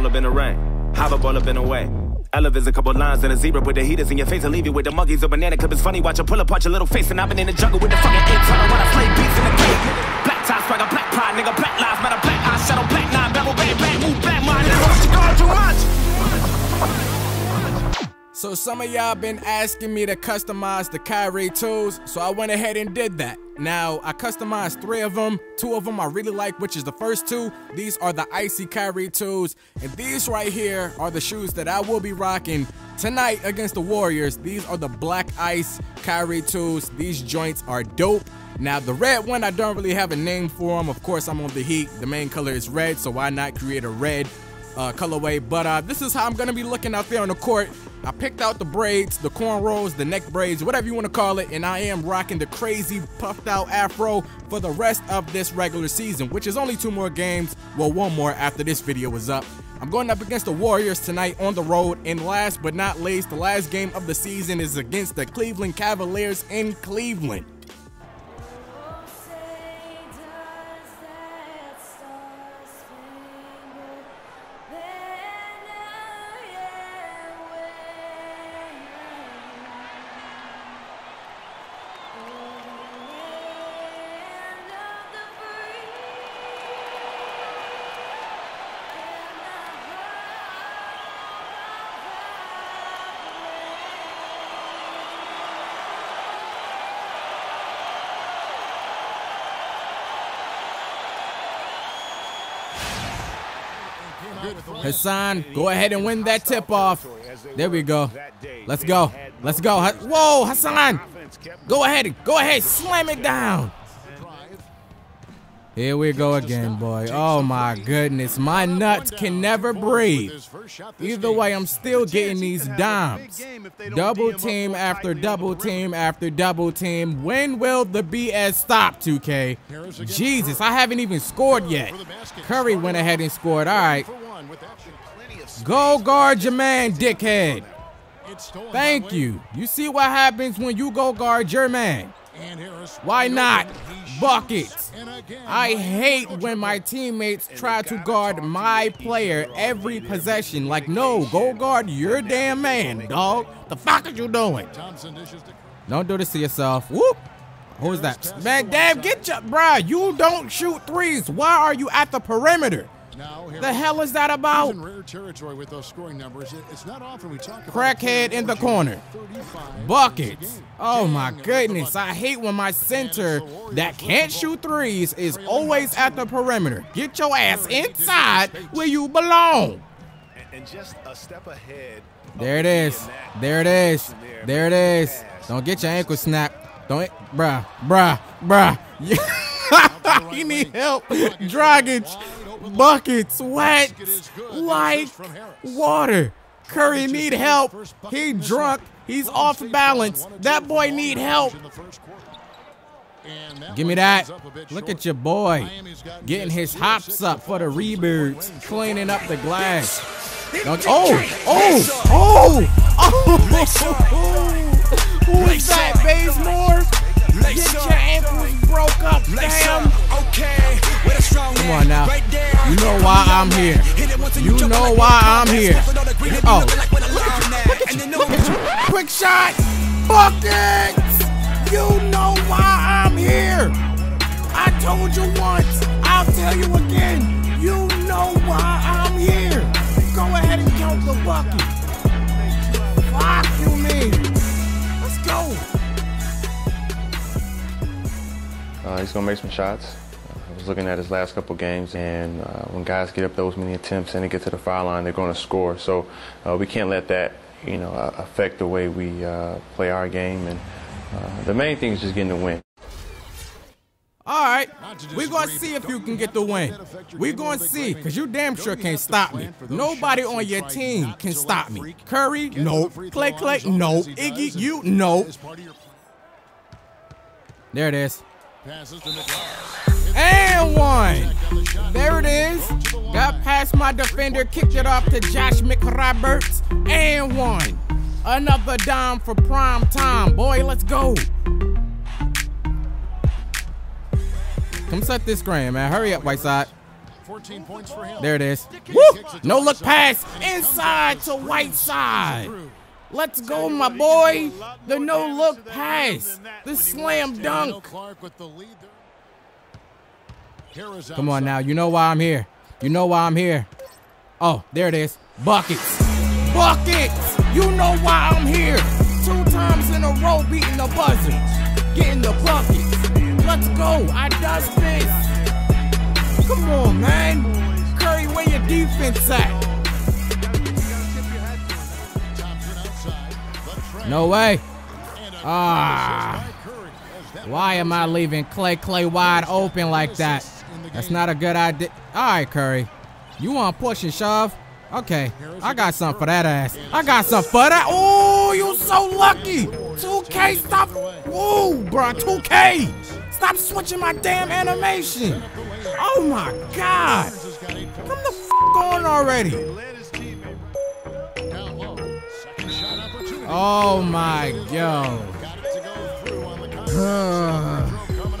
all up in the rain. Hop up all up in the way. Elevates a couple lines and a zebra with the heaters in your face. I leave you with the monkeys, a banana clip. It's funny, watch you pull apart your little face. And I've been in the jungle with the fucking apes. I don't wanna play beats in the cave. Black tie swagger, black pride, nigga. Black lives matter, black eyes, shadow, black nine, barrel, bang, bang, move, black mind. Nigga, what you going too much? So some of y'all been asking me to customize the Kyrie 2s, so I went ahead and did that. Now, I customized 3 of them, 2 of them I really like, which is the first 2. These are the icy Kyrie 2s, and these right here are the shoes that I will be rocking tonight against the Warriors. These are the black ice Kyrie 2s. These joints are dope. Now, the red one, I don't really have a name for them. Of course, I'm on the Heat. The main color is red, so why not create a red colorway? But this is how I'm going to be looking out there on the court. I picked out the braids, the cornrows, the neck braids, whatever you want to call it, and I am rocking the crazy puffed out afro for the rest of this regular season, which is only 2 more games, well, 1 more after this video is up. I'm going up against the Warriors tonight on the road, and last but not least, the last game of the season is against the Cleveland Cavaliers in Cleveland. Hassan, go ahead and win that tip off. There we go. Let's go. Let's go. Whoa, Hassan. Go ahead. Go ahead. Slam it down. Here we go again, boy. Oh, my goodness. My nuts can never breathe. Either way, I'm still getting these dimes. Double team after double team after double team. When will the BS stop, 2K? Jesus, I haven't even scored yet. Curry went ahead and scored. All right. Go guard your man, dickhead. Thank you. You see what happens when you go guard your man. Why not? Buckets. I hate when my teammates try to guard my player every possession. Like, no, go guard your damn man, dog. The fuck are you doing? Don't do this to yourself. Whoop. Who is that? Man, damn, get your... Bruh, you don't shoot threes. Why are you at the perimeter? The hell is that about? Crackhead in the corner. Buckets. Oh my goodness. I hate when my center that can't shoot threes is always at the perimeter. Get your ass inside where you belong. There it is. There it is. There it is. Don't get your ankle snapped. Don't. Bruh. Bruh. Bruh. You need help. Dragic. Buckets, wet, like water. Curry need help. He drunk. He's off balance. That boy need help. Give me that. Look at your boy getting his hops up for the reboots, cleaning up the glass. Don't, oh! Who is that, Bazemore? Get your ankles broke up, damn. Come on now. You know why I'm here. You know why I'm here. Oh. Look at you. Quick shot. Buckets. You know why I'm here. I told you once. I'll tell you again. You know why I'm here. Go ahead and count the bucket. Fuck you, man. Let's go. He's going to make some shots. I was looking at his last couple games, and when guys get up those many attempts and they get to the foul line, they're going to score. So we can't let that, you know, affect the way we play our game. And the main thing is just getting the win. All right, we're going to see if you can get the win. We're going to see, because you damn sure can't stop me. Nobody on your team can stop me. Curry, no. Klay, no. Iggy, you, no. There it is. And 1. There it is. Got past my defender, kicked it off to Josh McRoberts. And 1. Another dime for prime time. Boy, let's go. Come set this screen, man. Hurry up, Whiteside. 14 points for him. There it is. Woo! No look pass inside to Whiteside. Let's go, my boy. The no look pass. The slam dunk. Come on now. You know why I'm here. You know why I'm here. Oh, there it is. Buckets. Buckets. You know why I'm here. 2 times in a row beating the buzzer. Getting the buckets. Let's go. I does this. Come on, man. Curry, where your defense at? No way. Ah. Why am I leaving Klay wide open like that? That's not a good idea. All right, Curry. You want to push and shove? Okay. I got something for that ass. I got something for that. Oh, you so lucky. 2K, stop. Whoa, bro. 2K. Stop switching my damn animation. Oh, my God. Come the f on already. Oh, my God.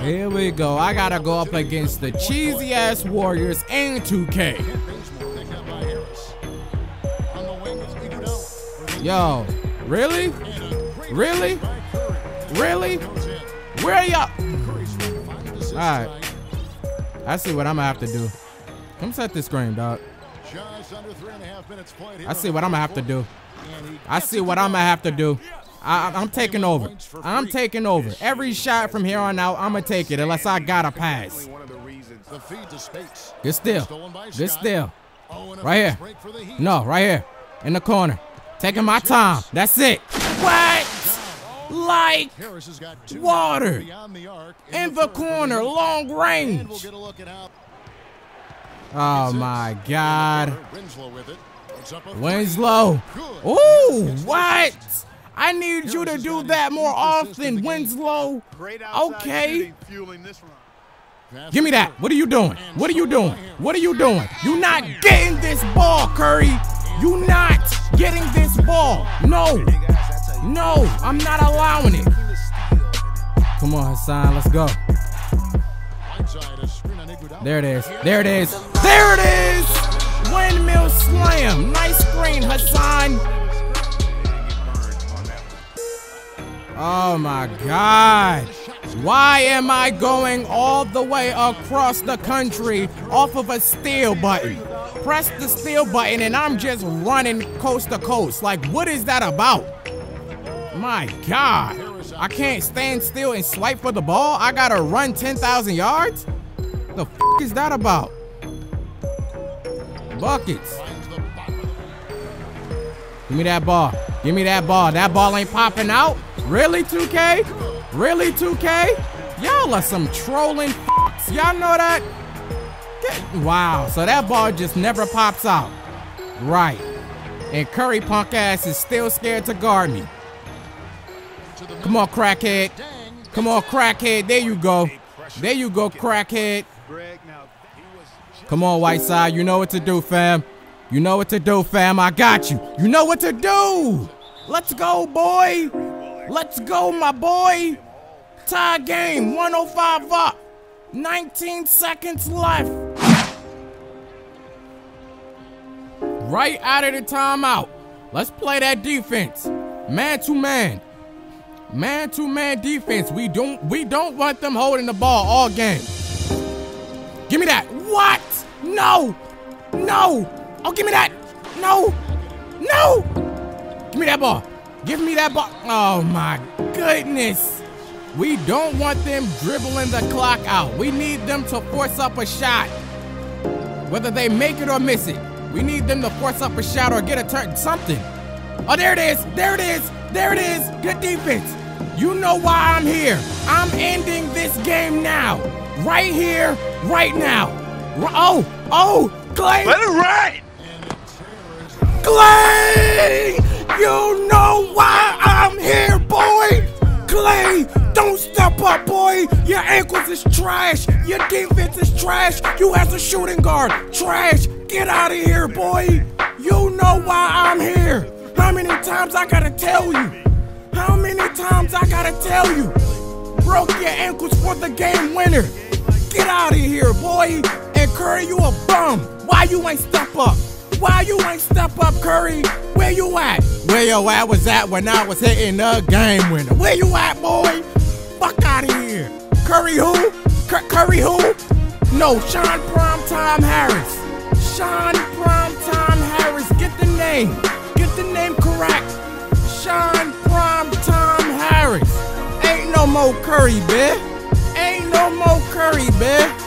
Here we go. I got to go up against the cheesy-ass Warriors and 2K. Yo, really? Really? Really? Where y'all? All right. I see what I'm going to have to do. Come set this screen, dog. I see what I'm going to have to do. I see what I'm going to have to do. I'm taking over. I'm taking over. Every shot from here on out, I'm going to take it unless I got a pass. Good steal. Good steal. Right here. No, right here. In the corner. Taking my time. That's it. What? Like water. In the corner. Long range. Oh, my God. Winslow. Ooh, what? I need you to do that more often, Winslow. Okay. Give me that. What are you doing? What are you doing? What are you doing? You're not getting this ball, Curry. You're not getting this ball. No. No, I'm not allowing it. Come on, Hassan. Let's go. There it is. There it is. There it is. Windmill slam. Nice screen, Hassan. Oh, my God. Why am I going all the way across the country off of a steal button? Press the steal button, and I'm just running coast to coast. Like, what is that about? My God. I can't stand still and swipe for the ball? I got to run 10,000 yards? The f*** is that about? Buckets. Give me that ball. Give me that ball. That ball ain't popping out. Really, 2K? Really, 2K? Y'all are some trolling f***s. Y'all know that? Wow. So that ball just never pops out. Right. And Curry punk ass is still scared to guard me. Come on, crackhead. Come on, crackhead. There you go. There you go, crackhead. Come on, Whiteside. You know what to do, fam. You know what to do, fam. I got you. You know what to do. Let's go, boy. Let's go, my boy. Tie game. 105 up. 19 seconds left. Right out of the timeout. Let's play that defense. Man to man. Man to man defense. We don't want them holding the ball all game. Give me that. What? No. No. Oh, give me that. No. No. Give me that ball. Give me that ball. Oh, my goodness. We don't want them dribbling the clock out. We need them to force up a shot. Whether they make it or miss it, we need them to force up a shot or get a turn. Something. Oh, there it is. There it is. There it is. Good defense. You know why I'm here. I'm ending this game now. Right here. Right now. Oh, oh, Klay. Let it ride. Klay, you know why I'm here, boy. Klay, don't step up, boy. Your ankles is trash. Your defense is trash. You as a shooting guard, trash. Get out of here, boy. You know why I'm here. How many times I gotta tell you? How many times I gotta tell you? Broke your ankles for the game winner. Get out of here, boy. And Man, Curry, you a bum. Why you ain't step up? Why you ain't step up, Curry? Where you at? Where your at was at when I was hitting the game winner? Where you at, boy? Fuck out of here. Curry who? Curry who? No, Sean Primetime Harris. Sean Primetime Harris. Get the name. Get the name correct. Sean Primetime Harris. Ain't no more Curry, bitch. Ain't no more Curry, bitch.